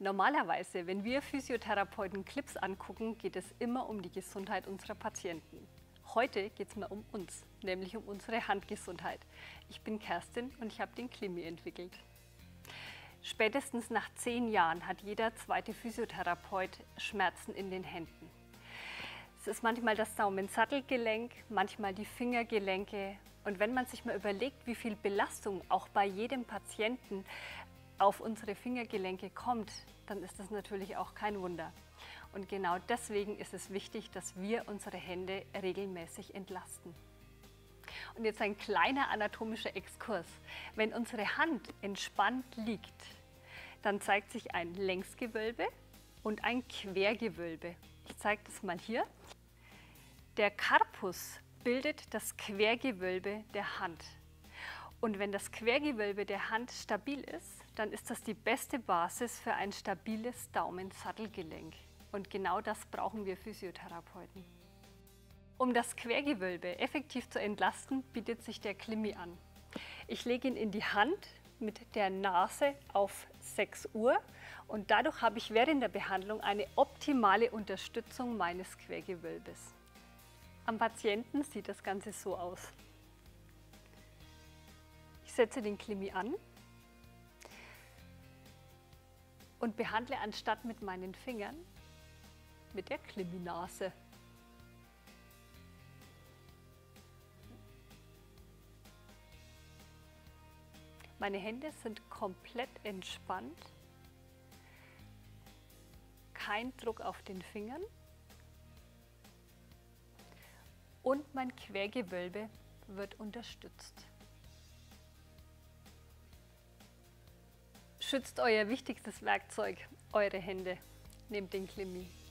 Normalerweise, wenn wir Physiotherapeuten Clips angucken, geht es immer um die Gesundheit unserer Patienten. Heute geht es mal um uns, nämlich um unsere Handgesundheit. Ich bin Kerstin und ich habe den Klimmi entwickelt. Spätestens nach 10 Jahren hat jeder zweite Physiotherapeut Schmerzen in den Händen. Es ist manchmal das Daumensattelgelenk, manchmal die Fingergelenke. Und wenn man sich mal überlegt, wie viel Belastung auch bei jedem Patienten auf unsere Fingergelenke kommt, dann ist das natürlich auch kein Wunder. Und genau deswegen ist es wichtig, dass wir unsere Hände regelmäßig entlasten. Und jetzt ein kleiner anatomischer Exkurs. Wenn unsere Hand entspannt liegt, dann zeigt sich ein Längsgewölbe und ein Quergewölbe. Ich zeige das mal hier. Der Karpus bildet das Quergewölbe der Hand. Und wenn das Quergewölbe der Hand stabil ist, dann ist das die beste Basis für ein stabiles Daumensattelgelenk. Und genau das brauchen wir Physiotherapeuten. Um das Quergewölbe effektiv zu entlasten, bietet sich der Klimmi an. Ich lege ihn in die Hand mit der Nase auf 6 Uhr und dadurch habe ich während der Behandlung eine optimale Unterstützung meines Quergewölbes. Am Patienten sieht das Ganze so aus. Ich setze den Klimmi an und behandle anstatt mit meinen Fingern mit der Klimminase. Meine Hände sind komplett entspannt, kein Druck auf den Fingern und mein Quergewölbe wird unterstützt. Schützt euer wichtigstes Werkzeug, eure Hände. Nehmt den Klimmi.